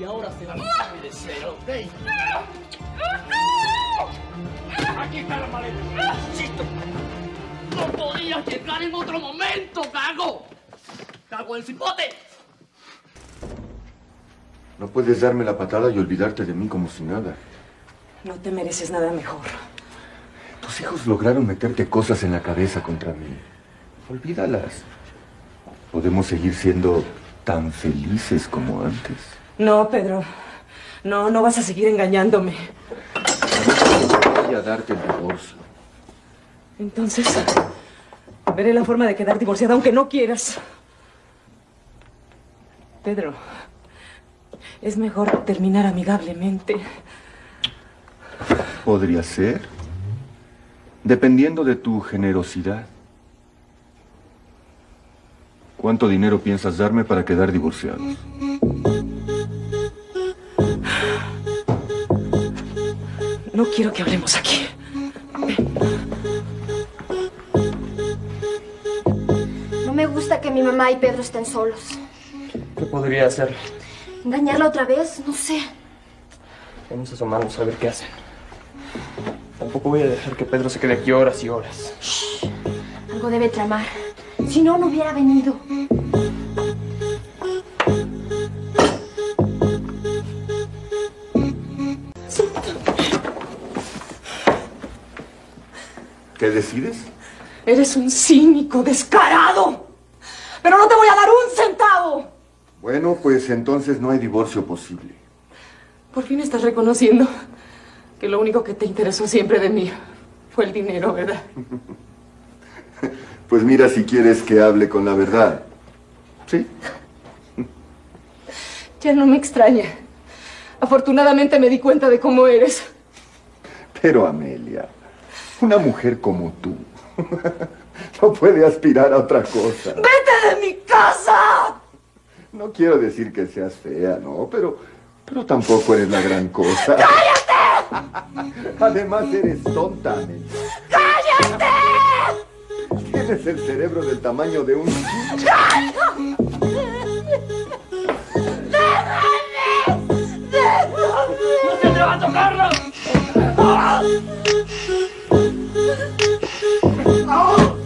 Y ahora se va a quitar mi deseo, ¿ok? Aquí está la maleta. ¡Listo! ¡No podías llegar en otro momento, cago! ¡Cago en el cipote! No puedes darme la patada y olvidarte de mí como si nada. No te mereces nada mejor. Tus hijos lograron meterte cosas en la cabeza contra mí. Olvídalas. Podemos seguir siendo tan felices como antes. No, Pedro. No, no vas a seguir engañándome. Voy a darte el divorcio. Entonces, veré la forma de quedar divorciada aunque no quieras. Pedro, es mejor terminar amigablemente. Podría ser, dependiendo de tu generosidad. ¿Cuánto dinero piensas darme para quedar divorciados? No quiero que hablemos aquí. No me gusta que mi mamá y Pedro estén solos. ¿Qué podría hacer? ¿Engañarla otra vez? No sé. Vamos a asomarnos a ver qué hacen. Tampoco voy a dejar que Pedro se quede aquí horas y horas. Shh. Algo debe tramar. Si no, no hubiera venido. ¿Qué decides? Eres un cínico descarado. Pero no te voy a dar un centavo. Bueno, pues entonces no hay divorcio posible. Por fin estás reconociendo que lo único que te interesó siempre de mí fue el dinero, ¿verdad? Pues mira, si quieres que hable con la verdad. ¿Sí? Ya no me extraña. Afortunadamente me di cuenta de cómo eres. Pero, Amelia, una mujer como tú no puede aspirar a otra cosa. ¡Vete de mi casa! No quiero decir que seas fea, no, pero tampoco eres la gran cosa. ¡Cállate! Además eres tonta, Amelia. ¡Cállate! Tienes el cerebro del tamaño de un... ¡Déjame! ¡Déjame! ¡No te atrevas a tocarlo! ¡Oh!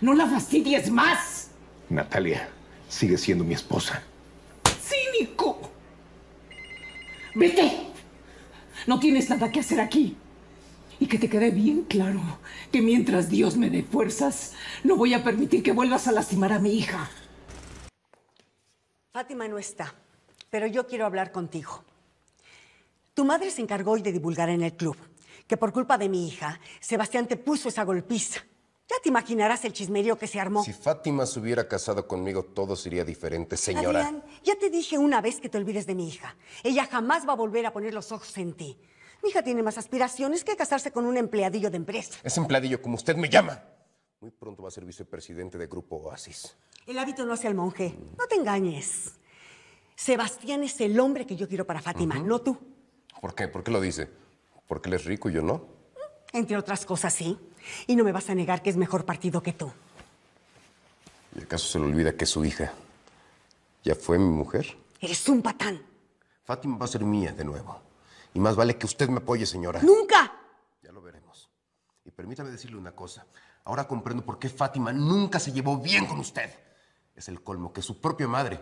¡No la fastidies más! Natalia sigue siendo mi esposa. ¡Cínico! ¡Vete! No tienes nada que hacer aquí. Y que te quede bien claro que mientras Dios me dé fuerzas, no voy a permitir que vuelvas a lastimar a mi hija. Fátima no está, pero yo quiero hablar contigo. Tu madre se encargó hoy de divulgar en el club que por culpa de mi hija, Sebastián te puso esa golpiza. Ya te imaginarás el chismerío que se armó. Si Fátima se hubiera casado conmigo, todo sería diferente, señora. Adrián, ya te dije una vez que te olvides de mi hija. Ella jamás va a volver a poner los ojos en ti. Mi hija tiene más aspiraciones que casarse con un empleadillo de empresa. Es empleadillo como usted me llama. Muy pronto va a ser vicepresidente de Grupo Oasis. El hábito no hace al monje. No te engañes. Sebastián es el hombre que yo quiero para Fátima, no tú. ¿Por qué? ¿Por qué lo dice? ¿Porque él es rico y yo no? Entre otras cosas, sí. Y no me vas a negar que es mejor partido que tú. ¿Y acaso se le olvida que su hija ya fue mi mujer? Eres un patán. Fátima va a ser mía de nuevo. Y más vale que usted me apoye, señora. ¡Nunca! Ya lo veremos. Y permítame decirle una cosa. Ahora comprendo por qué Fátima nunca se llevó bien con usted. Es el colmo que su propia madre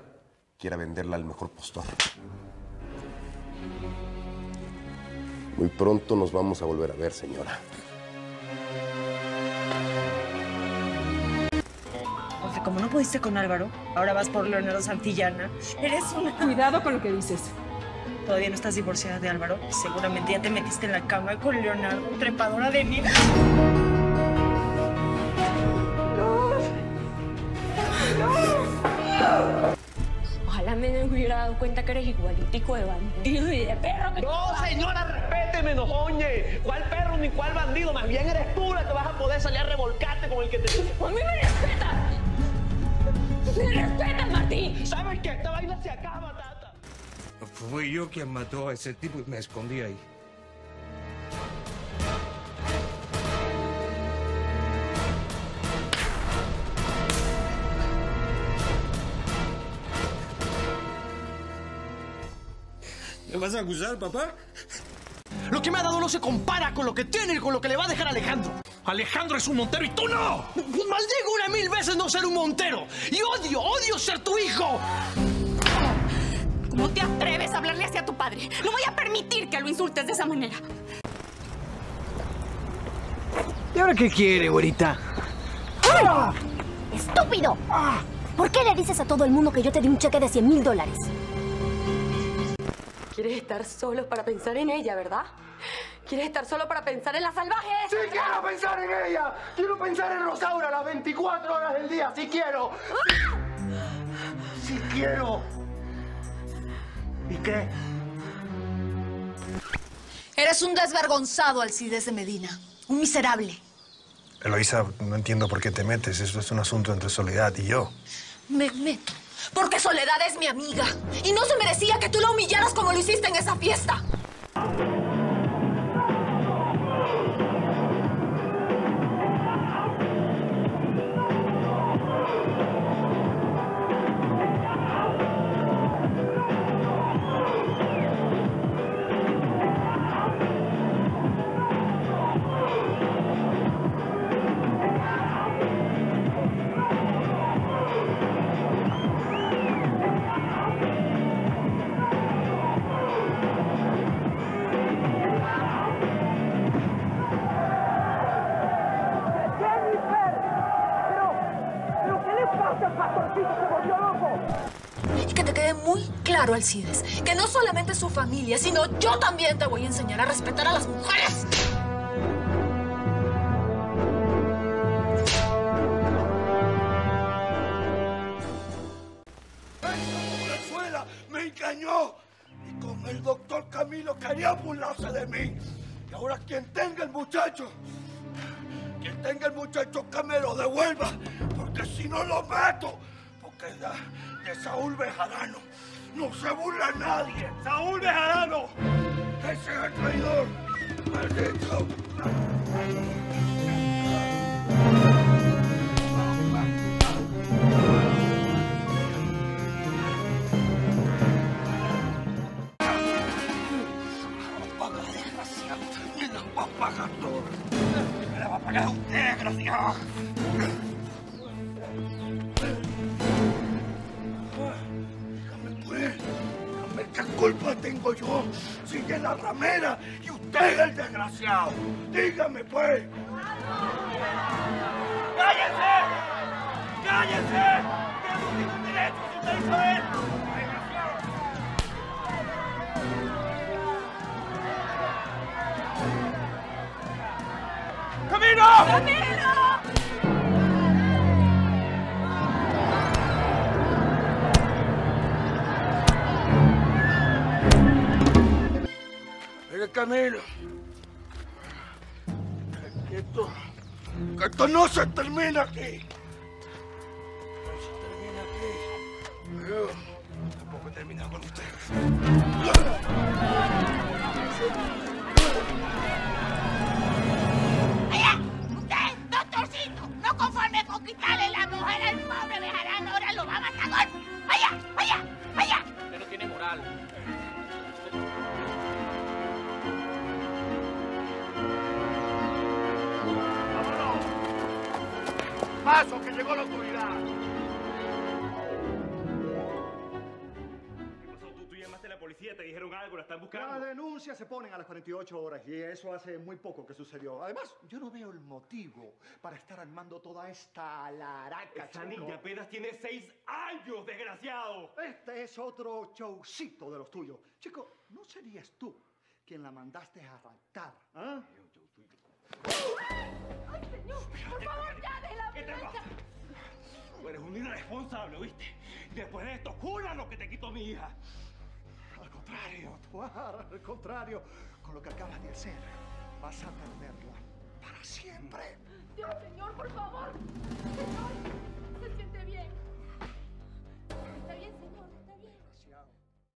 quiera venderla al mejor postor. Muy pronto nos vamos a volver a ver, señora. O sea, como no pudiste con Álvaro, ahora vas por Leonardo Santillana. Eres una... Cuidado con lo que dices. Todavía no estás divorciada de Álvaro. Seguramente ya te metiste en la cama con Leonardo, trepadora de mí. No. Ojalá me hubiera dado cuenta que eres igualitico de bandido y de perro. ¡No, señora, respétemelo, oye! ¿Cuál perro ni cuál bandido? Más bien eres tú la que vas a poder salir a revolcarte con el que te... ¡A mí me respetas! ¡Me respetas, Martín! ¿Sabes qué? Esta vaina se acaba, tata. Fui yo quien mató a ese tipo y me escondí ahí. vas a acusar, papá? Lo que me ha dado no se compara con lo que tiene y con lo que le va a dejar a Alejandro. Alejandro es un Montero y tú no. Maldigo una mil veces no ser un Montero. Y odio ser tu hijo. ¿Cómo te atreves a hablarle así a tu padre? No voy a permitir que lo insultes de esa manera. ¿Y ahora qué quiere, güerita? ¡Ah! ¡Estúpido! ¿Por qué le dices a todo el mundo que yo te di un cheque de $100,000? ¿Quieres estar solo para pensar en ella, verdad? ¿Quieres estar solo para pensar en la salvaje? ¡Sí quiero pensar en ella! ¡Quiero pensar en Rosaura las 24 horas del día! ¡Sí quiero! ¡Ah! ¡Sí quiero! ¿Y qué? Eres un desvergonzado, Alcides de Medina. Un miserable. Eloisa, no entiendo por qué te metes. Eso es un asunto entre Soledad y yo. Me meto porque Soledad es mi amiga. Y no se merecía que tú la humillaras como lo hiciste en esa fiesta. Alcides, que no solamente su familia, sino yo también te voy a enseñar a respetar a las mujeres. Venezuela me engañó y con el doctor Camilo quería burlarse de mí. Y ahora quien tenga el muchacho que me lo devuelva, porque si no lo mato, porque es de Saúl Bejarano. ¡No se burla a nadie! ¡Saúl Bejarano! ¡Ese es el traidor! ¡Maldito! ¡Me lo va a pagar, desgraciado! ¡Me lo va a pagar todo! ¡Me lo va a pagar usted, desgraciado! ¿Qué culpa tengo yo? Sigue la ramera y usted es el desgraciado. Dígame, pues. ¡Cállese! ¡Cállese! ¡Que no tiene derecho si usted hizo esto! ¡Camilo! ¡Camilo! Camilo, que esto no se termina aquí. No se termina aquí. Yo tampoco he terminado con ustedes. Allá, usted, doctorcito, no conforme con quitarle la mujer al pobre Bejarano, ahora lo va a matar. Allá, allá, allá. Usted no tiene moral. Paso, que llegó la autoridad. ¿Qué pasó? Tú llamaste a la policía, te dijeron algo, la están buscando. Las denuncias se ponen a las 48 horas y eso hace muy poco que sucedió. Además, yo no veo el motivo para estar armando toda esta alaraca. Esta niña apenas tiene 6 años, desgraciado. Este es otro showcito de los tuyos. Chico, ¿no serías tú quien la mandaste a arrancar? ¿Ah? ¡Ay, señor! ¡Por favor, ya de la violencia! Tú eres un irresponsable, ¿oíste? Después de esto, jura lo que te quitó mi hija. Al contrario, Tuar, al contrario. Con lo que acabas de hacer, vas a perderla para siempre. Dios, señor, por favor. Señor.